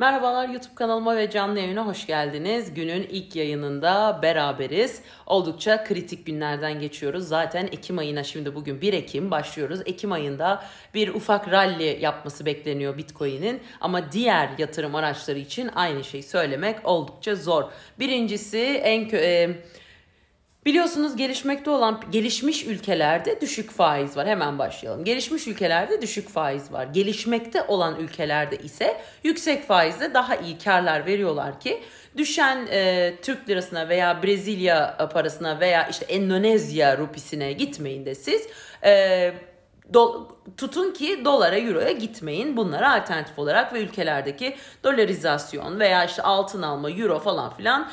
Merhabalar, YouTube kanalıma ve canlı yayına hoş geldiniz. Günün ilk yayınında beraberiz. Oldukça kritik günlerden geçiyoruz. Zaten Ekim ayına, şimdi bugün 1 Ekim başlıyoruz. Ekim ayında bir ufak rally yapması bekleniyor Bitcoin'in. Ama diğer yatırım araçları için aynı şeyi söylemek oldukça zor. Birincisi biliyorsunuz gelişmiş ülkelerde düşük faiz var. Hemen başlayalım. Gelişmiş ülkelerde düşük faiz var. Gelişmekte olan ülkelerde ise yüksek faizle daha iyi karlar veriyorlar ki düşen Türk lirasına veya Brezilya parasına veya işte Endonezya rupisine gitmeyin de siz. Tutun ki dolara, euroya gitmeyin. Bunlara alternatif olarak ve ülkelerdeki dolarizasyon veya işte altın alma, euro falan filan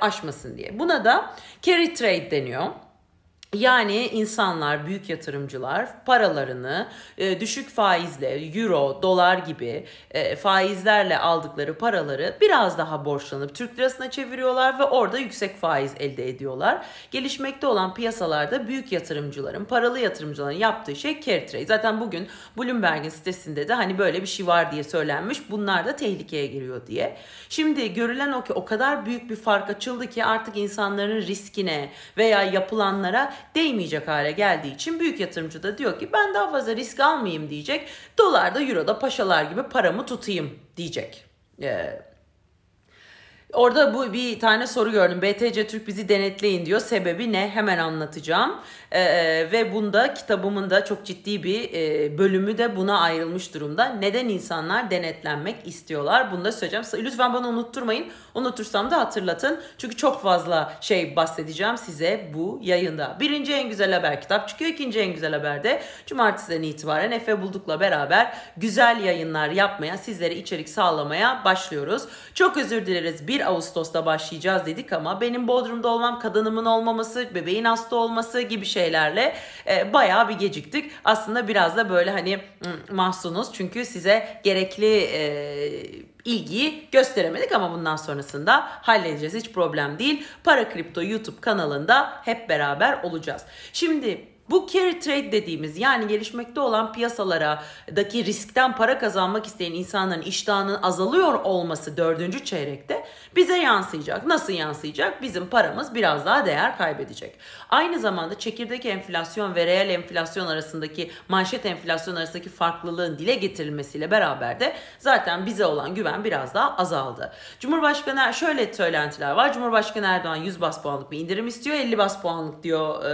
aşmasın diye. Buna da carry trade deniyor. Yani insanlar, büyük yatırımcılar paralarını düşük faizle, euro, dolar gibi faizlerle aldıkları paraları biraz daha borçlanıp Türk lirasına çeviriyorlar ve orada yüksek faiz elde ediyorlar. Gelişmekte olan piyasalarda büyük yatırımcıların, paralı yatırımcıların yaptığı şey carry trade. Zaten bugün Bloomberg'in sitesinde de hani böyle bir şey var diye söylenmiş. Bunlar da tehlikeye giriyor diye. Şimdi görülen o ki o kadar büyük bir fark açıldı ki artık insanların riskine veya yapılanlara değmeyecek hale geldiği için büyük yatırımcı da diyor ki ben daha fazla risk almayayım diyecek. Dolarda, euroda paşalar gibi paramı tutayım diyecek. Orada bu bir tane soru gördüm. BTC Türk bizi denetleyin diyor. Sebebi ne? Hemen anlatacağım. Ve bunda kitabımın da çok ciddi bir bölümü de buna ayrılmış durumda. Neden insanlar denetlenmek istiyorlar? Bunu da söyleyeceğim. Lütfen bana unutturmayın. Unutursam da hatırlatın. Çünkü çok fazla şey bahsedeceğim size bu yayında. Birinci en güzel haber kitap çıkıyor. İkinci en güzel haber de cumartesiden itibaren Efe Bulduk'la beraber güzel yayınlar yapmaya, sizlere içerik sağlamaya başlıyoruz. Çok özür dileriz. 1 Ağustos'ta başlayacağız dedik ama benim Bodrum'da olmam, kadınımın olmaması, bebeğin hasta olması gibi şeylerle bayağı bir geciktik. Aslında biraz da böyle hani mahzunuz çünkü size gerekli ilgiyi gösteremedik ama bundan sonrasında halledeceğiz, hiç problem değil. Para Kripto YouTube kanalında hep beraber olacağız. Şimdi bu carry trade dediğimiz, yani gelişmekte olan piyasalardaki riskten para kazanmak isteyen insanların iştahının azalıyor olması 4. çeyrekte bize yansıyacak. Nasıl yansıyacak? Bizim paramız biraz daha değer kaybedecek. Aynı zamanda çekirdek enflasyon ve reel enflasyon arasındaki, manşet enflasyon arasındaki farklılığın dile getirilmesiyle beraber de zaten bize olan güven biraz daha azaldı. Cumhurbaşkanı, şöyle söylentiler var. Cumhurbaşkanı Erdoğan 100 bas puanlık bir indirim istiyor. 50 bas puanlık diyor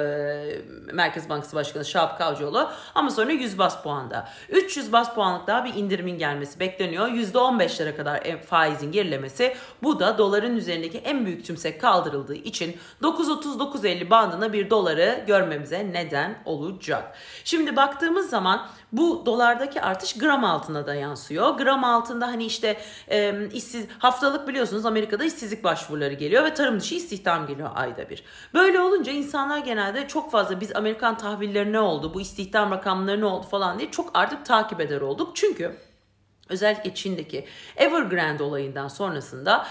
Merkez Bankası Başkanı Şahap Kavcıoğlu ama sonra 100 bas puanda. 300 bas puanlık daha bir indirimin gelmesi bekleniyor. %15'lere kadar faizin gerilemesi. Bu da doların üzerindeki en büyük tümsek kaldırıldığı için 9.30-9.50 bandına bir doları görmemize neden olacak. Şimdi baktığımız zaman bu dolardaki artış gram altına da yansıyor. Gram altında hani işte haftalık biliyorsunuz Amerika'da işsizlik başvuruları geliyor ve tarım dışı istihdam geliyor ayda bir. Böyle olunca insanlar genelde çok fazla biz Amerikan tahvilleri ne oldu, bu istihdam rakamları ne oldu falan diye çok artık takip eder olduk. Çünkü özellikle Çin'deki Evergrande olayından sonrasında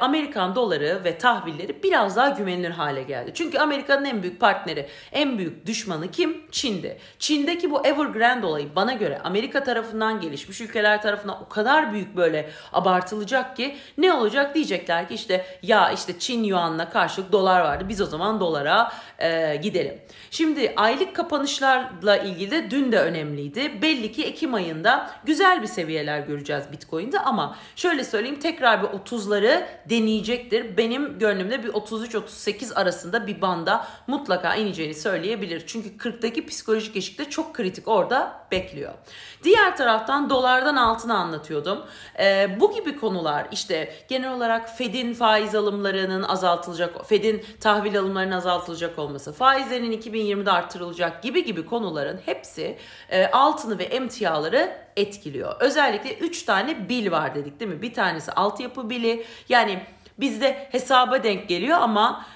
Amerikan doları ve tahvilleri biraz daha güvenilir hale geldi. Çünkü Amerika'nın en büyük partneri, en büyük düşmanı kim? Çin'di. Çin'deki bu Evergrande olayı bana göre Amerika tarafından, gelişmiş ülkeler tarafından o kadar büyük böyle abartılacak ki ne olacak diyecekler ki işte Çin yuanına karşılık dolar vardı. Biz o zaman dolara gidelim. Şimdi aylık kapanışlarla ilgili de dün de önemliydi. Belli ki Ekim ayında güzel bir seviyeler göreceğiz Bitcoin'de ama şöyle söyleyeyim, tekrar bir 30'ları deneyecektir. Benim gönlümde bir 33-38 arasında bir banda mutlaka ineceğini söyleyebilir. Çünkü 40'daki psikolojik eşik de çok kritik, orada bekliyor. Diğer taraftan dolardan altına anlatıyordum. Bu gibi konular işte genel olarak Fed'in faiz alımlarının azaltılacak, Fed'in tahvil alımlarının azaltılacak olması, faizlerin 2020'de artırılacak gibi konuların hepsi altını ve emtiaları etkiliyor. Özellikle 3 tane bil var dedik değil mi? Bir tanesi altyapı bili. Yani bizde hesaba denk geliyor ama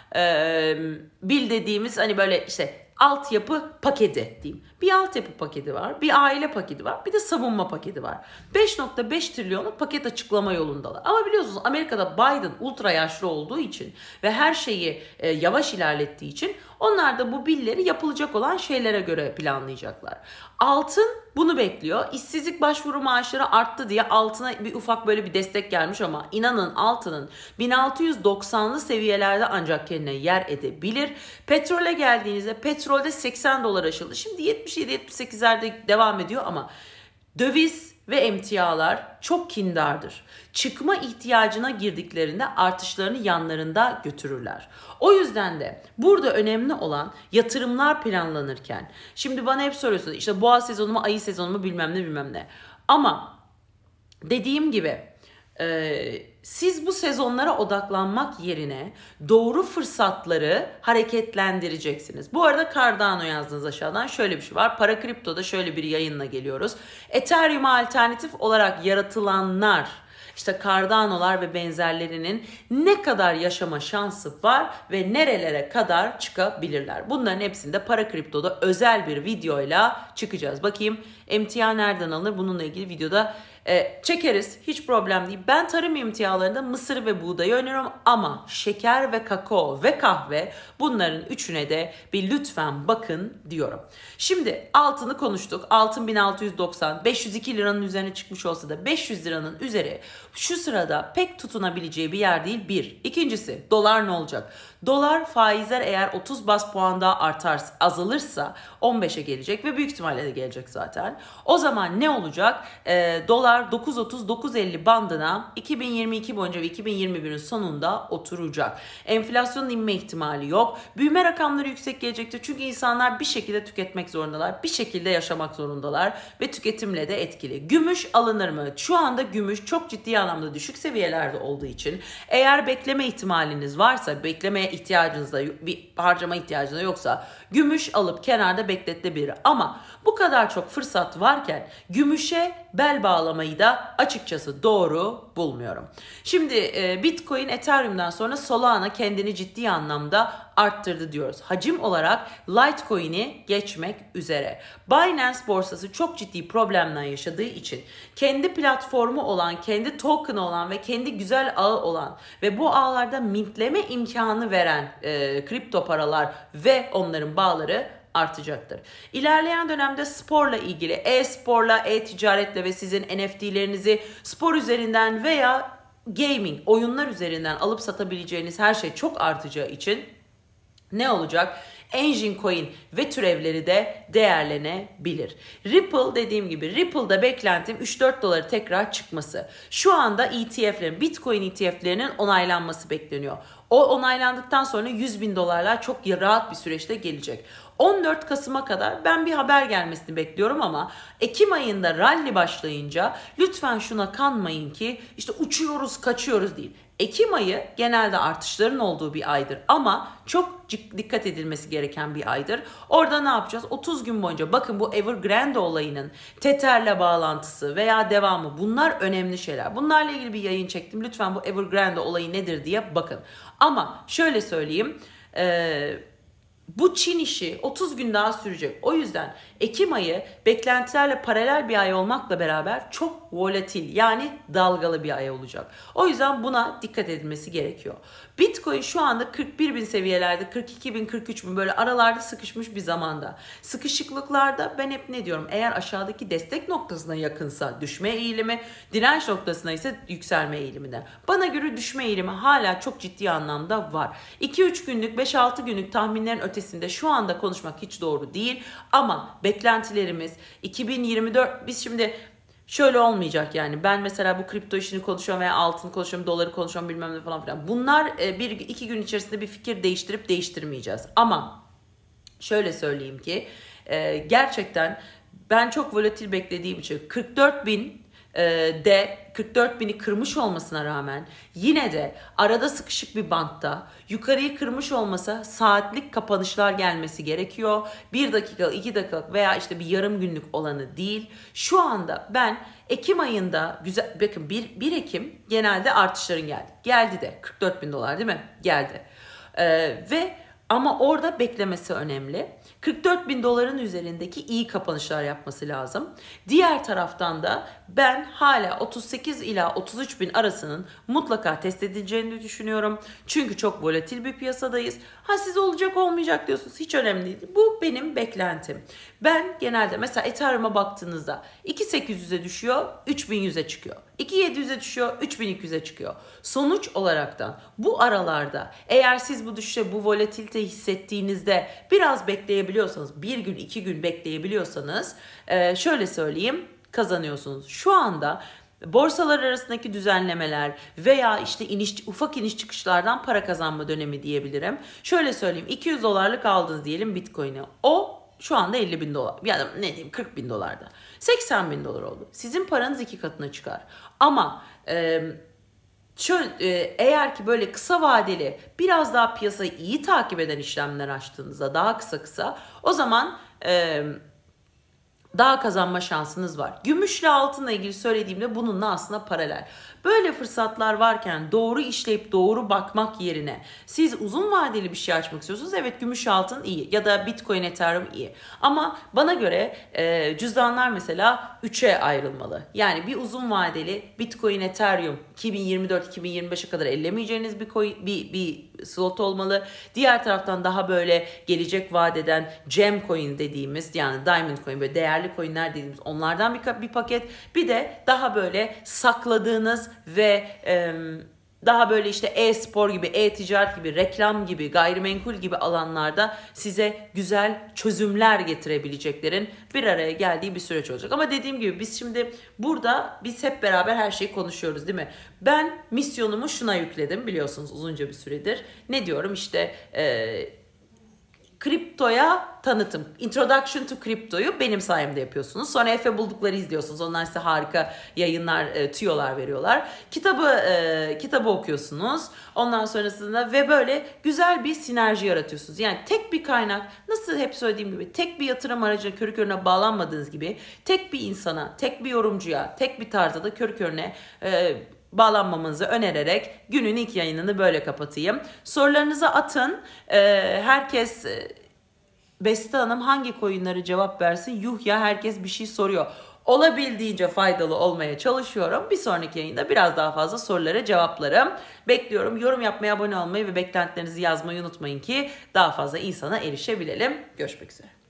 bil dediğimiz hani böyle işte altyapı paketi diyeyim. Bir altyapı paketi var, bir aile paketi var, bir de savunma paketi var. 5.5 trilyonluk paket açıklama yolundalar. Ama biliyorsunuz Amerika'da Biden ultra yaşlı olduğu için ve her şeyi yavaş ilerlettiği için onlar da bu billeri yapılacak olan şeylere göre planlayacaklar. Altın bunu bekliyor. İşsizlik başvuru maaşları arttı diye altına bir ufak böyle bir destek gelmiş ama inanın altının 1690'lı seviyelerde ancak kendine yer edebilir. Petrole geldiğinizde petrolde 80 dolar aşıldı. Şimdi 77-78'lerde devam ediyor ama döviz ve emtialar çok kindardır. Çıkma ihtiyacına girdiklerinde artışlarını yanlarında götürürler. O yüzden de burada önemli olan yatırımlar planlanırken. Şimdi bana hep soruyorsunuz işte boğa sezonu mu, ayı sezonu mu bilmem ne bilmem ne. Ama dediğim gibi siz bu sezonlara odaklanmak yerine doğru fırsatları hareketlendireceksiniz. Bu arada Cardano yazdınız aşağıdan. Şöyle bir şey var. Para Kripto'da şöyle bir yayınla geliyoruz. Ethereum'a alternatif olarak yaratılanlar, işte Cardano'lar ve benzerlerinin ne kadar yaşama şansı var ve nerelere kadar çıkabilirler. Bunların hepsinde Para Kripto'da özel bir videoyla çıkacağız. Bakayım emtia nereden alınır? Bununla ilgili videoda çekeriz. Hiç problem değil. Ben tarım imtialarında mısır ve buğdayı öneriyorum ama şeker ve kakao ve kahve, bunların üçüne de bir lütfen bakın diyorum. Şimdi altını konuştuk. Altın 1690, 502 liranın üzerine çıkmış olsa da 500 liranın üzeri şu sırada pek tutunabileceği bir yer değil. Bir. İkincisi dolar ne olacak? Dolar faizler eğer 30 bas puan daha artarsa, azalırsa 15'e gelecek ve büyük ihtimalle de gelecek zaten. O zaman ne olacak? Dolar 9.30-9.50 bandına 2022 boyunca ve 2021'in sonunda oturacak. Enflasyonun inme ihtimali yok. Büyüme rakamları yüksek gelecektir. Çünkü insanlar bir şekilde tüketmek zorundalar. Bir şekilde yaşamak zorundalar. Ve tüketimle de etkili. Gümüş alınır mı? Şu anda gümüş çok ciddi anlamda düşük seviyelerde olduğu için eğer bekleme ihtimaliniz varsa, beklemeye ihtiyacınız da, bir harcama ihtiyacınız yoksa gümüş alıp kenarda bekletilebilir. Ama bu kadar çok fırsat varken gümüşe bel bağlamayı da açıkçası doğru bulmuyorum. Şimdi Bitcoin, Ethereum'dan sonra Solana kendini ciddi anlamda arttırdı diyoruz. Hacim olarak Litecoin'i geçmek üzere. Binance borsası çok ciddi problemler yaşadığı için kendi platformu olan, kendi token olan ve kendi güzel ağı olan ve bu ağlarda mintleme imkanı veren kripto paralar ve onların bağları artacaktır. İlerleyen dönemde sporla ilgili, e-sporla, e-ticaretle ve sizin NFT'lerinizi spor üzerinden veya gaming, oyunlar üzerinden alıp satabileceğiniz her şey çok artacağı için ne olacak? Enjin coin ve türevleri de değerlenebilir. Ripple, dediğim gibi Ripple'da beklentim 3-4 doları tekrar çıkması. Şu anda ETF'lerin, Bitcoin ETF'lerinin onaylanması bekleniyor. O onaylandıktan sonra 100.000 dolarlar çok rahat bir süreçte gelecek. 14 Kasım'a kadar ben bir haber gelmesini bekliyorum ama Ekim ayında rally başlayınca lütfen şuna kanmayın ki işte uçuyoruz kaçıyoruz değil. Ekim ayı genelde artışların olduğu bir aydır ama çok dikkat edilmesi gereken bir aydır. Orada ne yapacağız? 30 gün boyunca bakın bu Evergrande olayının Tether'le bağlantısı veya devamı, bunlar önemli şeyler. Bunlarla ilgili bir yayın çektim. Lütfen bu Evergrande olayı nedir diye bakın. Ama şöyle söyleyeyim. Bu Çin işi 30 gün daha sürecek. O yüzden Ekim ayı beklentilerle paralel bir ay olmakla beraber çok volatil, yani dalgalı bir ay olacak. O yüzden buna dikkat edilmesi gerekiyor. Bitcoin şu anda 41.000 seviyelerde, 42.000, 43.000 böyle aralarda sıkışmış bir zamanda. Sıkışıklıklarda ben hep ne diyorum? Eğer aşağıdaki destek noktasına yakınsa düşme eğilimi, direnç noktasına ise yükselme eğilimine. Bana göre düşme eğilimi hala çok ciddi anlamda var. 2-3 günlük, 5-6 günlük tahminlerin ötesinde şu anda konuşmak hiç doğru değil. Ama beklentilerimiz 2024, biz şimdi şöyle olmayacak yani. Ben mesela bu kripto işini konuşuyorum veya altını konuşuyorum, doları konuşuyorum bilmem ne falan filan. Bunlar bir iki gün içerisinde bir fikir değiştirip değiştirmeyeceğiz. Ama şöyle söyleyeyim ki gerçekten ben çok volatil beklediğim için 44.000 de 44.000'i kırmış olmasına rağmen yine de arada sıkışık bir bantta yukarıyı kırmış olmasa saatlik kapanışlar gelmesi gerekiyor. 1 dakikalık, 2 dakikalık veya işte bir yarım günlük olanı değil. Şu anda ben Ekim ayında güzel, bakın 1 Ekim genelde artışların geldi. Geldi de 44.000 dolar değil mi? Geldi. Ve Ama orada beklemesi önemli. 44 bin doların üzerindeki iyi kapanışlar yapması lazım. Diğer taraftan da ben hala 38 ila 33 bin arasının mutlaka test edileceğini düşünüyorum. Çünkü çok volatil bir piyasadayız. Ha siz olacak olmayacak diyorsunuz, hiç önemli değil. Bu benim beklentim. Ben genelde mesela Ethereum'a baktığınızda 2.800'e düşüyor, 3.100'e çıkıyor. 2.700'e düşüyor, 3.200'e çıkıyor. Sonuç olaraktan bu aralarda eğer siz bu düşüşe, bu volatilite hissettiğinizde biraz bekleyebiliyorsanız, bir gün iki gün bekleyebiliyorsanız şöyle söyleyeyim, kazanıyorsunuz. Şu anda borsalar arasındaki düzenlemeler veya işte ufak iniş çıkışlardan para kazanma dönemi diyebilirim. Şöyle söyleyeyim, 200 dolarlık aldınız diyelim Bitcoin'i. O şu anda 50 bin dolar, yani ne diyeyim 40 bin dolarda. 80 bin dolar oldu. Sizin paranız iki katına çıkar. Ama eğer ki böyle kısa vadeli biraz daha piyasayı iyi takip eden işlemler açtığınızda daha kısa o zaman daha kazanma şansınız var. Gümüşle altınla ilgili söylediğimde bununla aslında paralel. Böyle fırsatlar varken doğru işleyip doğru bakmak yerine siz uzun vadeli bir şey açmak istiyorsunuz. Evet, gümüş altın iyi ya da Bitcoin, Ethereum iyi. Ama bana göre cüzdanlar mesela 3'e ayrılmalı. Yani bir uzun vadeli Bitcoin, Ethereum 2024-2025'e kadar ellemeyeceğiniz bir slot olmalı. Diğer taraftan daha böyle gelecek vadeden gem coin dediğimiz, yani diamond coin, böyle değerli coinler dediğimiz onlardan bir paket. Bir de daha böyle sakladığınız ve daha böyle işte e-spor gibi, e-ticaret gibi, reklam gibi, gayrimenkul gibi alanlarda size güzel çözümler getirebileceklerin bir araya geldiği bir süreç olacak. Ama dediğim gibi biz şimdi burada hep beraber her şeyi konuşuyoruz, değil mi? Ben misyonumu şuna yükledim, biliyorsunuz uzunca bir süredir. Ne diyorum işte kriptoya tanıtım. Introduction to Crypto'yu benim sayemde yapıyorsunuz. Sonra Efe Buldukları izliyorsunuz. Onlar size harika yayınlar, tüyolar veriyorlar. Kitabı okuyorsunuz. Ondan sonrasında ve böyle güzel bir sinerji yaratıyorsunuz. Yani tek bir kaynak, nasıl hep söylediğim gibi, tek bir yatırım aracına körü körüne bağlanmadığınız gibi tek bir insana, tek bir yorumcuya, tek bir tarza da körü körüne bağlanmamanızı önererek günün ilk yayınını böyle kapatayım. Sorularınızı atın. Herkes Beste Hanım hangi coin'lere cevap versin? Yuh ya, herkes bir şey soruyor. Olabildiğince faydalı olmaya çalışıyorum. Bir sonraki yayında biraz daha fazla sorulara cevaplarım. Bekliyorum. Yorum yapmayı, abone olmayı ve beklentilerinizi yazmayı unutmayın ki daha fazla insana erişebilelim. Görüşmek üzere.